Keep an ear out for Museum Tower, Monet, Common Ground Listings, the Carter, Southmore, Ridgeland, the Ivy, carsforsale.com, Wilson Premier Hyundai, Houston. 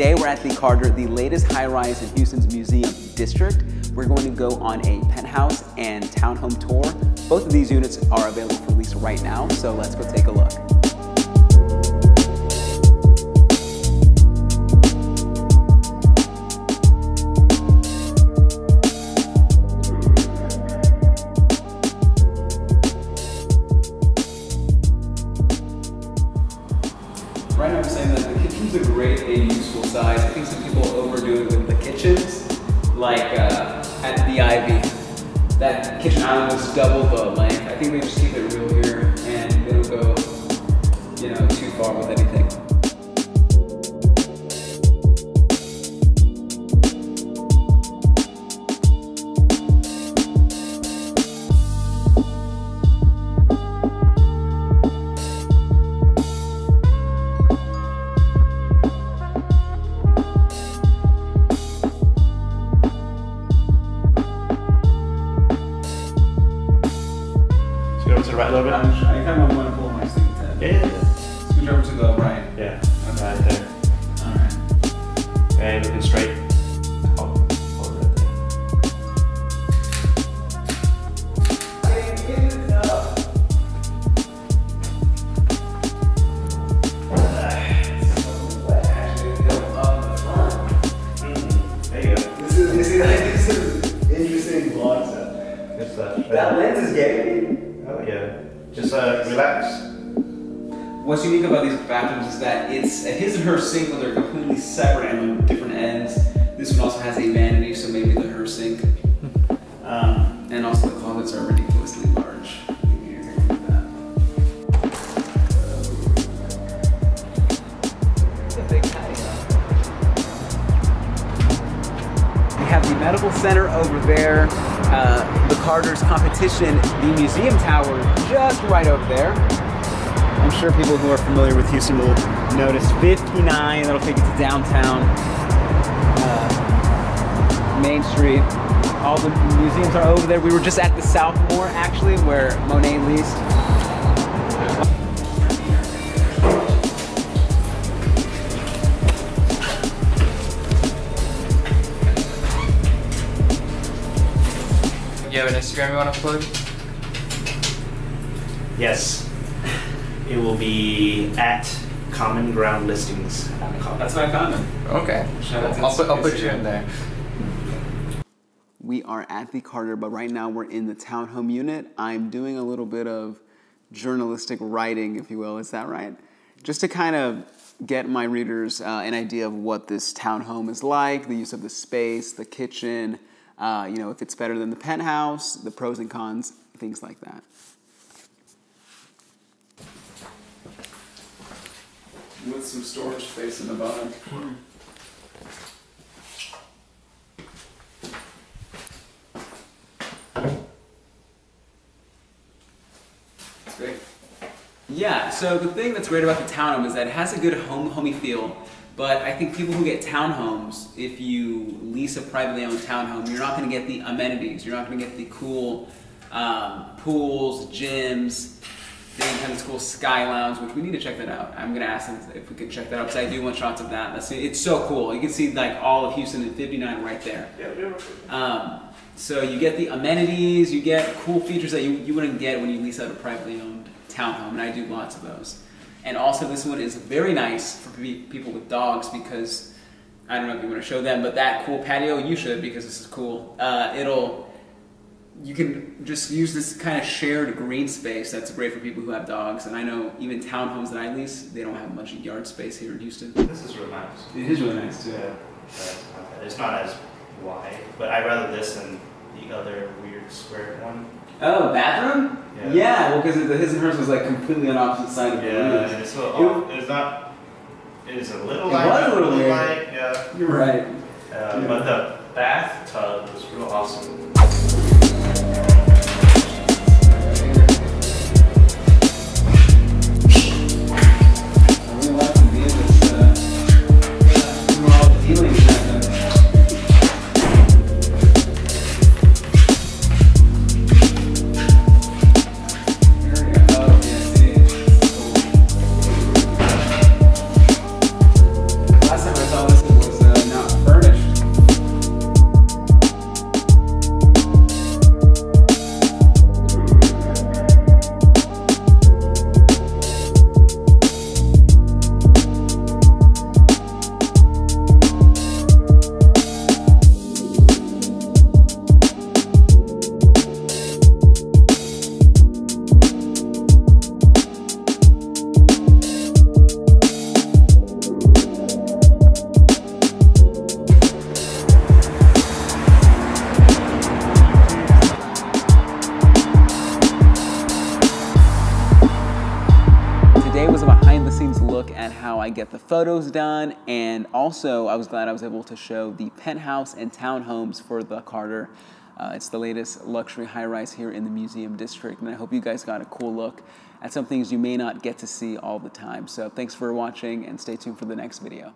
Today we're at the Carter, the latest high-rise in Houston's Museum District. We're going to go on a penthouse and townhome tour. Both of these units are available for lease right now, so let's go take a look. Right now I'm saying that the kitchen's a great and useful size. I think some people overdo it with the kitchens, like at the Ivy. That kitchen island was double the length. I think we just keep it real here and it'll go, you know, too far with anything. To the right a little bit? I kind of want to pull my sleeve in. Yeah. Scoot over to the right. Yeah, okay. Right there. All right. And looking straight. Hold it there. Hey, get it up. So wet. Actually, it'll up the front. There you go. This is an interesting vlog set. Good stuff. That lens is gay. Oh yeah, just relax. What's unique about these bathrooms is that it's a his and her sink, but they're completely separate and on different ends. This one also has a vanity, so maybe the her sink. And also the closets are ridiculously large. We have the medical center over there. The Carter's competition, the Museum Tower, just right over there. I'm sure people who are familiar with Houston will notice 59, that'll take you to downtown, Main Street. All the museums are over there. We were just at the Southmore, actually, where Monet leased. You have an Instagram you want to plug? Yes. It will be at Common Ground Listings. That's my comment. Okay. I'll put you in there. We are at the Carter, but right now we're in the townhome unit. I'm doing a little bit of journalistic writing, if you will. Is that right? Just to kind of get my readers an idea of what this townhome is like, the use of the space, the kitchen, you know, if it's better than the penthouse, the pros and cons, things like that. With some storage space in the bottom. Mm-hmm. That's great. Yeah, so the thing that's great about the townhome is that it has a good homey feel. But I think people who get townhomes, if you lease a privately owned townhome, you're not going to get the amenities. You're not going to get the cool pools, gyms, the kind of cool sky lounge, which we need to check that out. I'm going to ask them if we can check that out because I do want shots of that. It's so cool. You can see like all of Houston and 59 right there. So you get the amenities, you get cool features that you wouldn't get when you lease out a privately owned townhome, and I do lots of those. And also this one is very nice for people with dogs because, I don't know if you want to show them, but that cool patio, you should because this is cool. You can just use this kind of shared green space that's great for people who have dogs. And I know even townhomes that I lease, they don't have much yard space here in Houston. This is really nice. It is really nice too. Yeah. It's not as wide, but I'd rather this than the other weird square one. Oh, bathroom? Yeah, well, because his and hers was like completely on opposite side of the room. Yeah, and it was a little light. Yeah. You're right. Yeah. But the bathtub was real awesome. Last time I saw this. how I get the photos done. And also I was glad I was able to show the penthouse and townhomes for the Carter. It's the latest luxury high-rise here in the museum district, and I hope you guys got a cool look at some things you may not get to see all the time. So thanks for watching, and stay tuned for the next video.